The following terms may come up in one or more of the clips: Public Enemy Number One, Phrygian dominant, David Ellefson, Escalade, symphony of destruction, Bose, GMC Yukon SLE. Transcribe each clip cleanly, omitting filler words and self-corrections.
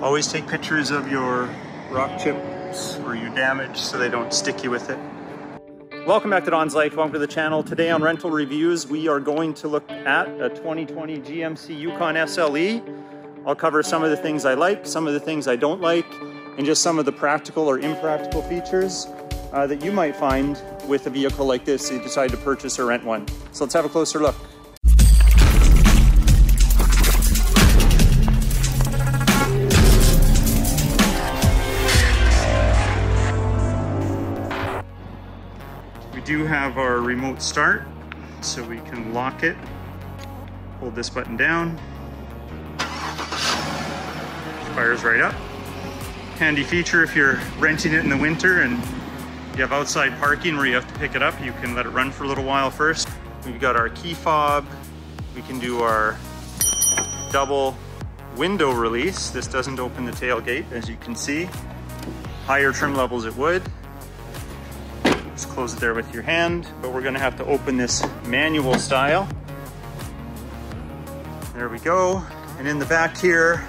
Always take pictures of your rock chips or your damage so they don't stick you with it. Welcome back to Don's Life, welcome to the channel. Today on Rental Reviews, we are going to look at a 2020 GMC Yukon SLE. I'll cover some of the things I like, some of the things I don't like, and just some of the practical or impractical features that you might find with a vehicle like this if you decide to purchase or rent one. So let's have a closer look. We do have our remote start, so we can lock it, hold this button down, fires right up. Handy feature if you're renting it in the winter and you have outside parking where you have to pick it up, you can let it run for a little while first. We've got our key fob, we can do our double window release. This doesn't open the tailgate, as you can see. Higher trim levels it would. Just close it there with your hand, but we're gonna have to open this manual style. There we go. And in the back here,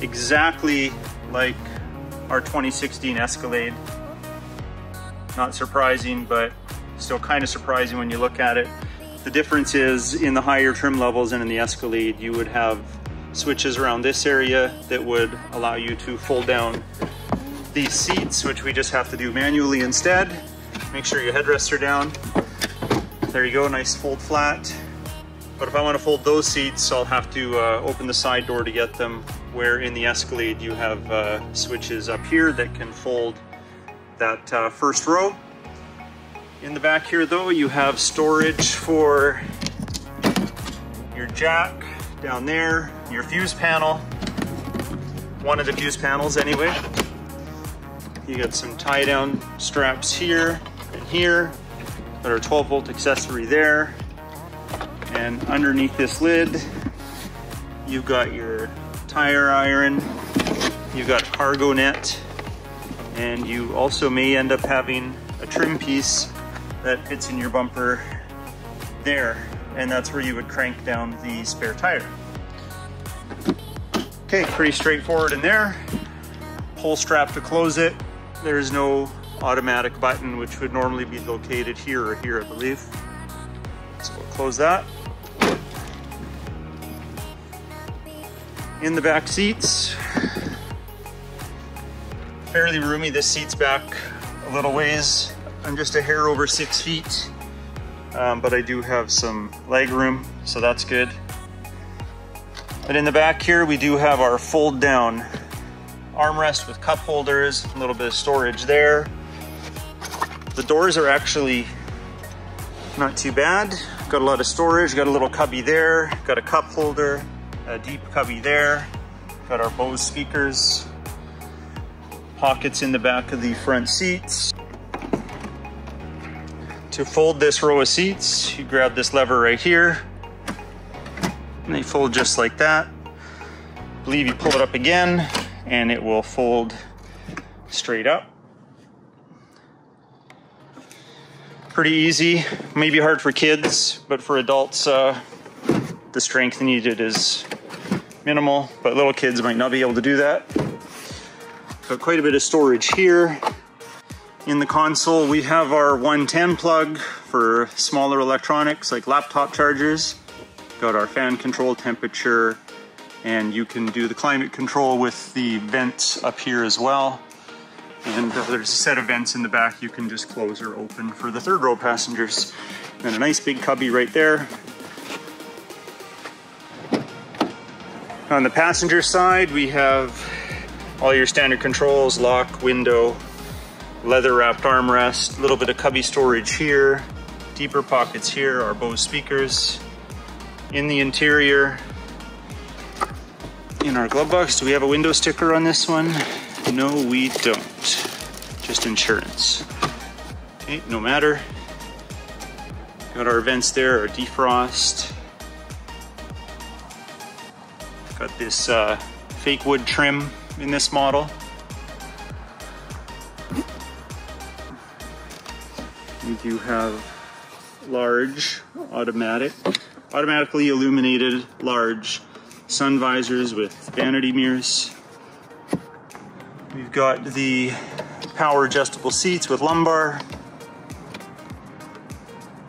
exactly like our 2016 Escalade. Not surprising, but still kind of surprising when you look at it. The difference is in the higher trim levels and in the Escalade, you would have switches around this area that would allow you to fold down these seats, which we just have to do manually instead. Make sure your headrests are down. There you go, nice fold flat. But if I want to fold those seats, I'll have to open the side door to get them, where in the Escalade you have switches up here that can fold that first row. In the back here though, you have storage for your jack down there, your fuse panel, one of the fuse panels anyway. You got some tie down straps here and here, got our 12-volt accessory there. And underneath this lid, you've got your tire iron, you've got cargo net, and you also may end up having a trim piece that fits in your bumper there. And that's where you would crank down the spare tire. Okay, pretty straightforward in there. Pull strap to close it. There's no automatic button, which would normally be located here or here, I believe. So we'll close that. In the back seats, fairly roomy. This seat's back a little ways. I'm just a hair over 6 feet, but I do have some leg room, so that's good. But in the back here, we do have our fold down armrest with cup holders, a little bit of storage there. The doors are actually not too bad. Got a lot of storage, got a little cubby there, got a cup holder, a deep cubby there, got our Bose speakers, pockets in the back of the front seats. To fold this row of seats, you grab this lever right here, and they fold just like that. I believe you pull it up again, and it will fold straight up. Pretty easy, maybe hard for kids, but for adults, the strength needed is minimal, but little kids might not be able to do that. Got quite a bit of storage here. In the console, we have our 110 plug for smaller electronics like laptop chargers. Got our fan control, temperature, and you can do the climate control with the vents up here as well. And there's a set of vents in the back you can just close or open for the third row passengers. And a nice big cubby right there. On the passenger side, we have all your standard controls, lock, window, leather wrapped armrest, a little bit of cubby storage here, deeper pockets here, our Bose speakers. In the interior, in our glove box, do we have a window sticker on this one? No, we don't. Just insurance. Okay, no matter. Got our vents there, our defrost. Got this fake wood trim in this model. We do have large automatic, automatically illuminated large sun visors with vanity mirrors. We've got the power adjustable seats with lumbar.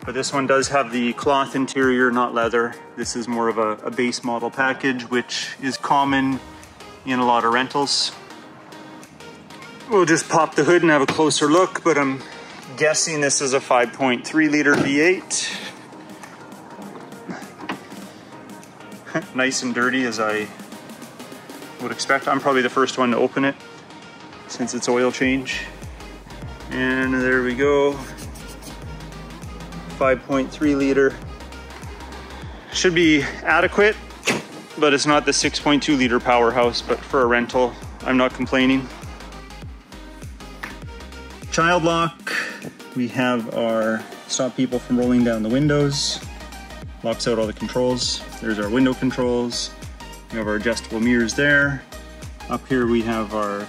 But this one does have the cloth interior, not leather. This is more of a base model package, which is common in a lot of rentals. We'll just pop the hood and have a closer look, but I'm guessing this is a 5.3 liter V8. Nice and dirty, as I would expect. I'm probably the first one to open it since it's oil change. And there we go. 5.3 liter. Should be adequate, but it's not the 6.2 liter powerhouse, but for a rental, I'm not complaining. Child lock. We have our stop people from rolling down the windows. Locks out all the controls. There's our window controls. We have our adjustable mirrors there. Up here we have our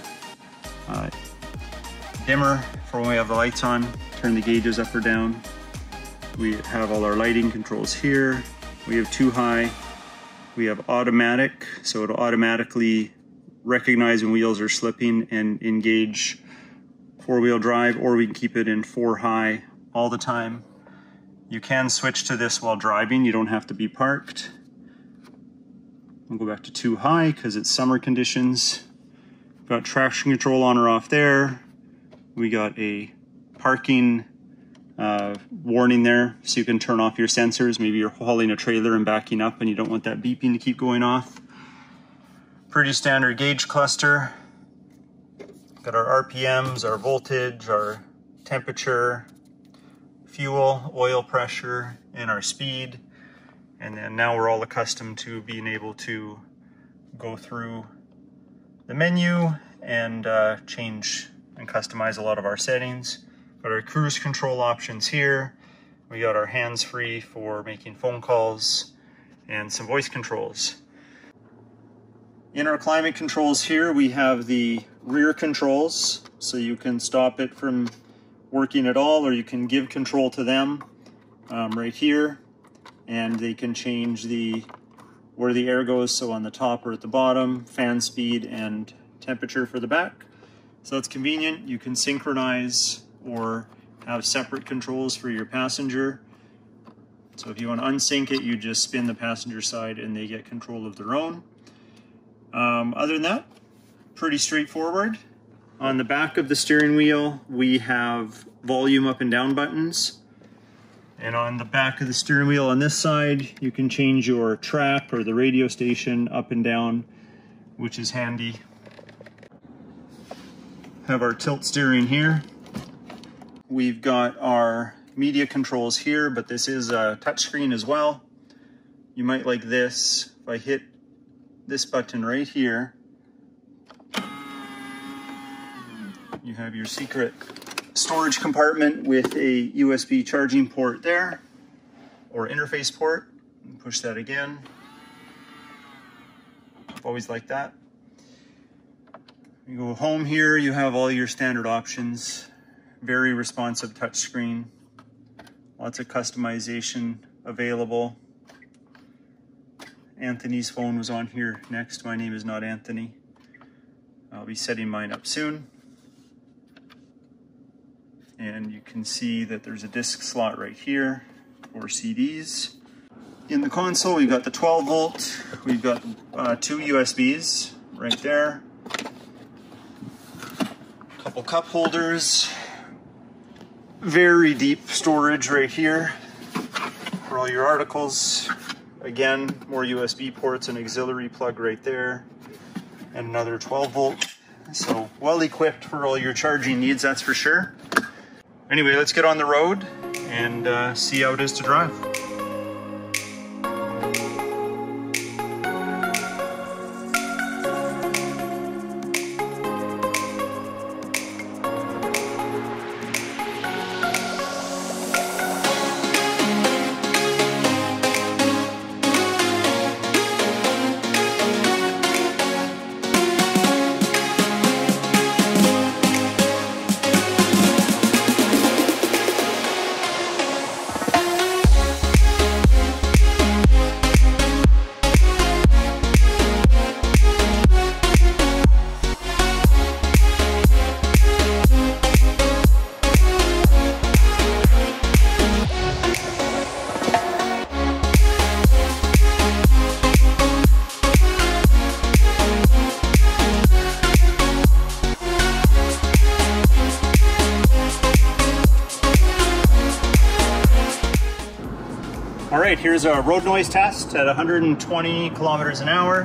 dimmer for when we have the lights on. Turn the gauges up or down. We have all our lighting controls here. We have 2-high. We have automatic, so it'll automatically recognize when wheels are slipping and engage 4-wheel drive, or we can keep it in 4-high all the time. You can switch to this while driving. You don't have to be parked. We'll go back to 2-high because it's summer conditions. We've got traction control on or off there. We got a parking warning there, so you can turn off your sensors. Maybe you're hauling a trailer and backing up and you don't want that beeping to keep going off. Pretty standard gauge cluster. Got our RPMs, our voltage, our temperature, fuel, oil pressure, and our speed. And then now we're all accustomed to being able to go through the menu and change and customize a lot of our settings. Got our cruise control options here. We got our hands-free for making phone calls and some voice controls. In our climate controls here, we have the rear controls. So you can stop it from working at all, or you can give control to them right here. And they can change where the air goes. So on the top or at the bottom, fan speed and temperature for the back. So that's convenient. You can synchronize or have separate controls for your passenger. So if you want to unsync it, you just spin the passenger side and they get control of their own. Other than that, pretty straightforward. On the back of the steering wheel, we have volume up and down buttons. And on the back of the steering wheel on this side, you can change your track or the radio station up and down, which is handy. Have our tilt steering here. We've got our media controls here, but this is a touchscreen as well. You might like this. If I hit this button right here, you have your secret storage compartment with a USB charging port there, or interface port. Push that again. I've always liked that. You go home here, you have all your standard options. Very responsive touchscreen. Lots of customization available. Anthony's phone was on here next. My name is not Anthony. I'll be setting mine up soon. And you can see that there's a disc slot right here for CDs. In the console, we've got the 12 volt. We've got 2 USBs right there. A couple cup holders. Very deep storage right here for all your articles. Again, more USB ports, an auxiliary plug right there, and another 12 volt. So well equipped for all your charging needs, that's for sure. Anyway, let's get on the road and see how it is to drive. right, here's a road noise test at 120 kilometers an hour.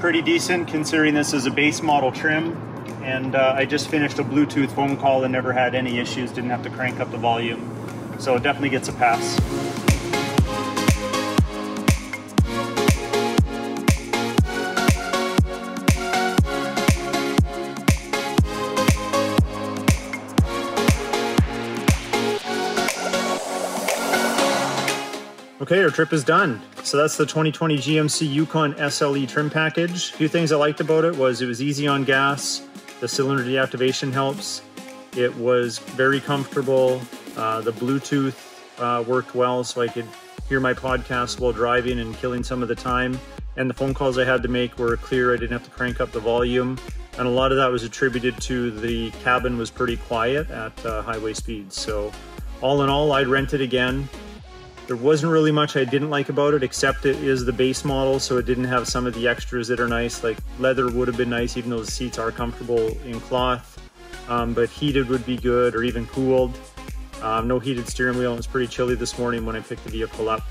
Pretty decent considering this is a base model trim, and I just finished a Bluetooth phone call and never had any issues, didn't have to crank up the volume. So it definitely gets a pass. Okay, our trip is done. So that's the 2020 GMC Yukon SLE trim package. A few things I liked about it was easy on gas, the cylinder deactivation helps, it was very comfortable, the Bluetooth worked well so I could hear my podcast while driving and killing some of the time, and the phone calls I had to make were clear, I didn't have to crank up the volume, and a lot of that was attributed to the cabin was pretty quiet at highway speeds. So all in all, I'd rent it again. There wasn't really much I didn't like about it, except it is the base model, so it didn't have some of the extras that are nice, like leather would have been nice, even though the seats are comfortable in cloth, but heated would be good, or even cooled. No heated steering wheel, and it was pretty chilly this morning when I picked the vehicle up,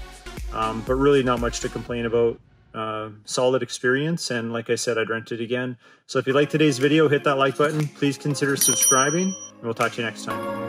but really not much to complain about. Solid experience, and like I said, I'd rent it again. So if you like today's video, hit that like button, please consider subscribing, and we'll talk to you next time.